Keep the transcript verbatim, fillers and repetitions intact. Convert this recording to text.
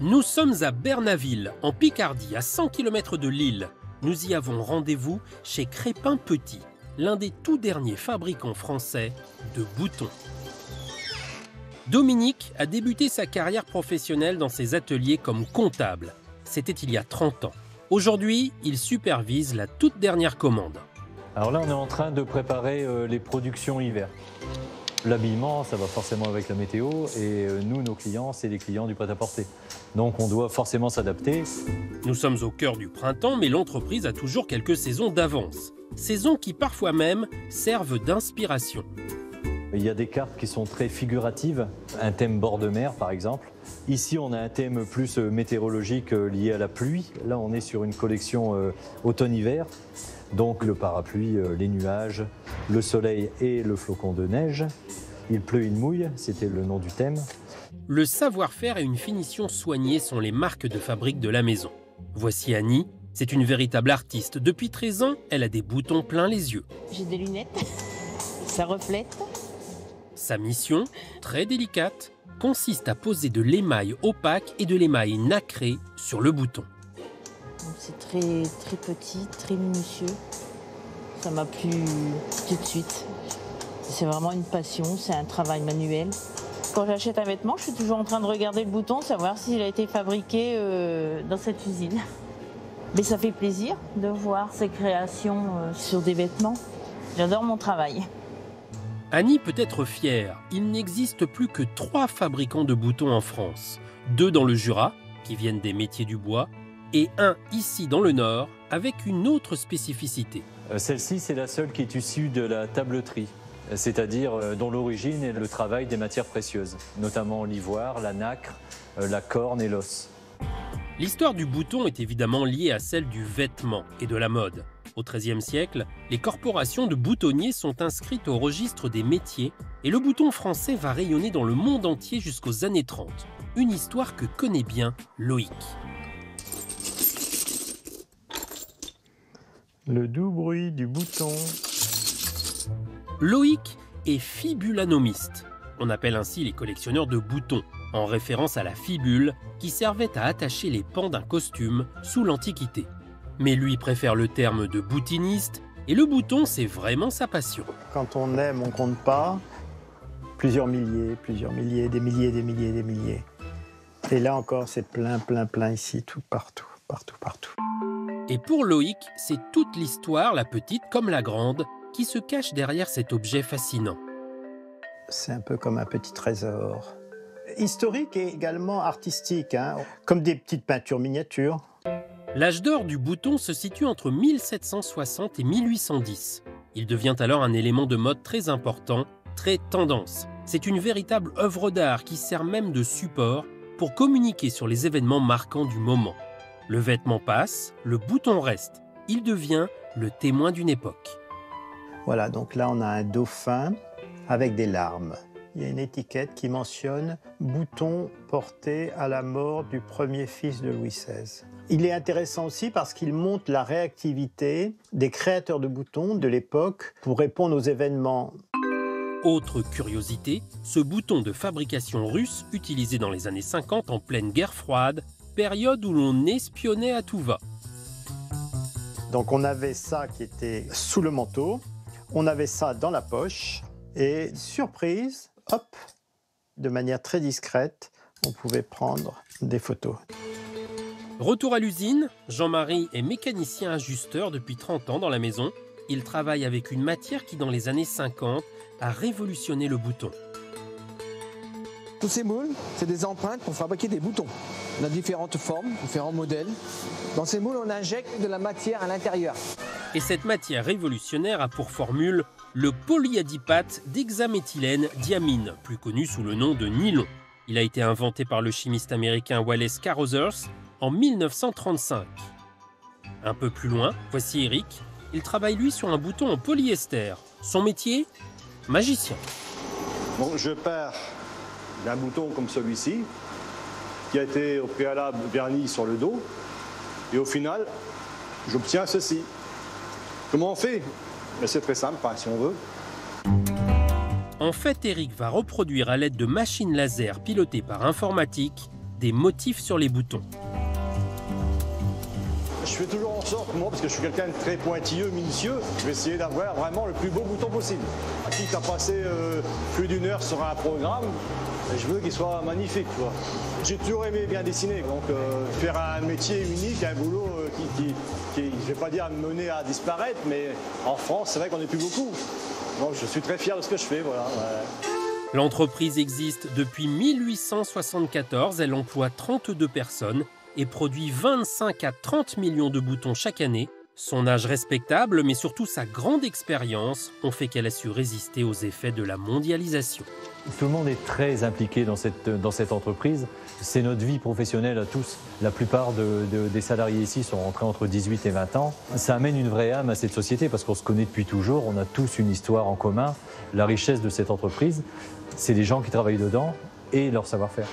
Nous sommes à Bernaville, en Picardie, à cent kilomètres de Lille. Nous y avons rendez-vous chez Crépin Petit, l'un des tout derniers fabricants français de boutons. Dominique a débuté sa carrière professionnelle dans ses ateliers comme comptable. C'était il y a trente ans. Aujourd'hui, il supervise la toute dernière commande. Alors là, on est en train de préparer les productions hiver. L'habillement, ça va forcément avec la météo, et nous, nos clients, c'est les clients du prêt-à-porter. Donc on doit forcément s'adapter. Nous sommes au cœur du printemps, mais l'entreprise a toujours quelques saisons d'avance. Saisons qui parfois même servent d'inspiration. Il y a des cartes qui sont très figuratives, un thème bord de mer par exemple. Ici on a un thème plus météorologique lié à la pluie. Là on est sur une collection automne-hiver. Donc le parapluie, les nuages, le soleil et le flocon de neige. Il pleut, il mouille, c'était le nom du thème. Le savoir-faire et une finition soignée sont les marques de fabrique de la maison. Voici Annie, c'est une véritable artiste. Depuis treize ans, elle a des boutons plein les yeux. J'ai des lunettes, ça reflète. Sa mission, très délicate, consiste à poser de l'émail opaque et de l'émail nacré sur le bouton. C'est très, très petit, très minutieux. Ça m'a plu tout de suite. C'est vraiment une passion, c'est un travail manuel. Quand j'achète un vêtement, je suis toujours en train de regarder le bouton, savoir s'il a été fabriqué euh, dans cette usine. Mais ça fait plaisir de voir ces créations euh, sur des vêtements. J'adore mon travail. Annie peut être fière. Il n'existe plus que trois fabricants de boutons en France. Deux dans le Jura, qui viennent des métiers du bois, et un ici dans le Nord, avec une autre spécificité. Celle-ci, c'est la seule qui est issue de la tabletterie, c'est-à-dire dont l'origine est le travail des matières précieuses, notamment l'ivoire, la nacre, la corne et l'os. L'histoire du bouton est évidemment liée à celle du vêtement et de la mode. Au treizième siècle, les corporations de boutonniers sont inscrites au registre des métiers et le bouton français va rayonner dans le monde entier jusqu'aux années trente. Une histoire que connaît bien Loïc. Le doux bruit du bouton. Loïc est fibulanomiste. On appelle ainsi les collectionneurs de boutons, en référence à la fibule qui servait à attacher les pans d'un costume sous l'Antiquité. Mais lui préfère le terme de boutiniste et le bouton, c'est vraiment sa passion. Quand on aime, on compte pas. Plusieurs milliers, plusieurs milliers, des milliers, des milliers, des milliers. Et là encore, c'est plein, plein, plein ici, tout partout, partout, partout. Et pour Loïc, c'est toute l'histoire, la petite comme la grande, qui se cache derrière cet objet fascinant. C'est un peu comme un petit trésor. Historique et également artistique, hein, comme des petites peintures miniatures. L'âge d'or du bouton se situe entre mille sept cent soixante et mille huit cent dix. Il devient alors un élément de mode très important, très tendance. C'est une véritable œuvre d'art qui sert même de support pour communiquer sur les événements marquants du moment. Le vêtement passe, le bouton reste. Il devient le témoin d'une époque. Voilà, donc là on a un dauphin avec des larmes. Il y a une étiquette qui mentionne « bouton porté à la mort du premier fils de Louis seize ». Il est intéressant aussi parce qu'il montre la réactivité des créateurs de boutons de l'époque pour répondre aux événements. Autre curiosité, ce bouton de fabrication russe utilisé dans les années cinquante en pleine guerre froide, période où l'on espionnait à tout va. Donc on avait ça qui était sous le manteau, on avait ça dans la poche, et surprise, hop, de manière très discrète, on pouvait prendre des photos. Retour à l'usine, Jean-Marie est mécanicien ajusteur depuis trente ans dans la maison. Il travaille avec une matière qui, dans les années cinquante, a révolutionné le bouton. Tous ces moules, c'est des empreintes pour fabriquer des boutons. On a différentes formes, différents modèles. Dans ces moules, on injecte de la matière à l'intérieur. Et cette matière révolutionnaire a pour formule le polyadipate d'hexaméthylène diamine, plus connu sous le nom de nylon. Il a été inventé par le chimiste américain Wallace Carothers en mille neuf cent trente-cinq. Un peu plus loin, voici Eric. Il travaille lui sur un bouton en polyester. Son métier, magicien. Bon, je pars d'un bouton comme celui-ci, qui a été au préalable verni sur le dos, et au final, j'obtiens ceci. Comment on fait? C'est très simple, hein, si on veut. En fait, Eric va reproduire à l'aide de machines laser pilotées par informatique des motifs sur les boutons. Je fais toujours en sorte, moi, parce que je suis quelqu'un de très pointilleux, minutieux, je vais essayer d'avoir vraiment le plus beau bouton possible. Quitte à passer euh, plus d'une heure sur un programme, je veux qu'il soit magnifique, tu vois. J'ai toujours aimé bien dessiner, donc euh, faire un métier unique, un boulot euh, qui, qui, qui, je ne vais pas dire mener à disparaître, mais en France, c'est vrai qu'on n'est plus beaucoup. Donc je suis très fier de ce que je fais, voilà. Ouais. L'entreprise existe depuis mille huit cent soixante-quatorze, elle emploie trente-deux personnes et produit vingt-cinq à trente millions de boutons chaque année. Son âge respectable, mais surtout sa grande expérience, ont fait qu'elle a su résister aux effets de la mondialisation. Tout le monde est très impliqué dans cette, dans cette entreprise. C'est notre vie professionnelle à tous. La plupart de, de, des salariés ici sont rentrés entre dix-huit et vingt ans. Ça amène une vraie âme à cette société parce qu'on se connaît depuis toujours, on a tous une histoire en commun. La richesse de cette entreprise, c'est les gens qui travaillent dedans et leur savoir-faire.